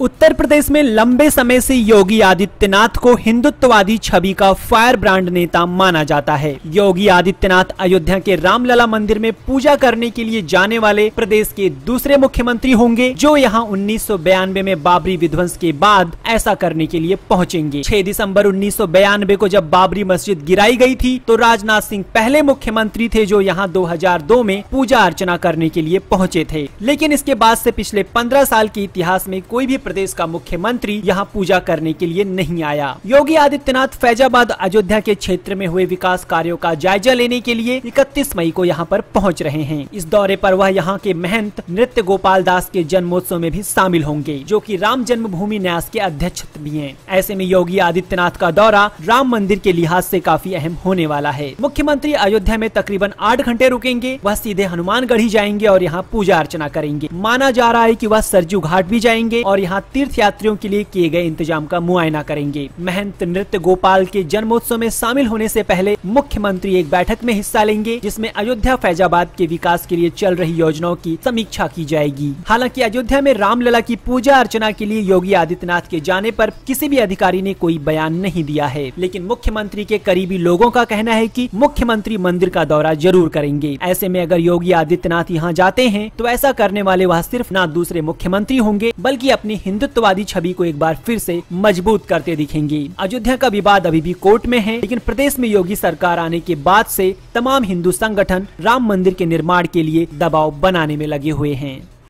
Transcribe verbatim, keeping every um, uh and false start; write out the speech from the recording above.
उत्तर प्रदेश में लंबे समय से योगी आदित्यनाथ को हिंदुत्ववादी छवि का फायर ब्रांड नेता माना जाता है। योगी आदित्यनाथ अयोध्या के रामलला मंदिर में पूजा करने के लिए जाने वाले प्रदेश के दूसरे मुख्यमंत्री होंगे जो यहां उन्नीस सौ बयानबे में बाबरी विध्वंस के बाद ऐसा करने के लिए पहुंचेंगे। छह दिसंबर उन्नीस सौ बयानबे को जब बाबरी मस्जिद गिराई गयी थी तो राजनाथ सिंह पहले मुख्यमंत्री थे जो यहाँ दो हजार दो में पूजा अर्चना करने के लिए पहुँचे थे, लेकिन इसके बाद से पिछले पंद्रह साल के इतिहास में कोई भी प्रदेश का मुख्यमंत्री यहां पूजा करने के लिए नहीं आया। योगी आदित्यनाथ फैजाबाद अयोध्या के क्षेत्र में हुए विकास कार्यों का जायजा लेने के लिए इकतीस मई को यहां पर पहुंच रहे हैं। इस दौरे पर वह यहां के महंत नृत्य गोपाल दास के जन्मोत्सव में भी शामिल होंगे जो कि राम जन्मभूमि न्यास के अध्यक्ष भी हैं। ऐसे में योगी आदित्यनाथ का दौरा राम मंदिर के लिहाज से काफी अहम होने वाला है। मुख्यमंत्री अयोध्या में तकरीबन आठ घंटे रुकेंगे, वह सीधे हनुमानगढ़ी जाएंगे और यहाँ पूजा अर्चना करेंगे। माना जा रहा है कि वह सरयू घाट भी जाएंगे और यहाँ तीर्थ यात्रियों के लिए किए गए इंतजाम का मुआयना करेंगे। महंत नृत्य गोपाल के जन्मोत्सव में शामिल होने से पहले मुख्यमंत्री एक बैठक में हिस्सा लेंगे जिसमें अयोध्या फैजाबाद के विकास के लिए चल रही योजनाओं की समीक्षा की जाएगी। हालांकि अयोध्या में रामलला की पूजा अर्चना के लिए योगी आदित्यनाथ के जाने पर किसी भी अधिकारी ने कोई बयान नहीं दिया है, लेकिन मुख्यमंत्री के करीबी लोगों का कहना है कि मुख्यमंत्री मंदिर का दौरा जरूर करेंगे। ऐसे में अगर योगी आदित्यनाथ यहाँ जाते हैं तो ऐसा करने वाले वह सिर्फ न दूसरे मुख्यमंत्री होंगे बल्कि अपनी हिंदुत्ववादी छवि को एक बार फिर से मजबूत करते दिखेंगे। अयोध्या का विवाद अभी भी कोर्ट में है, लेकिन प्रदेश में योगी सरकार आने के बाद से तमाम हिंदू संगठन राम मंदिर के निर्माण के लिए दबाव बनाने में लगे हुए हैं।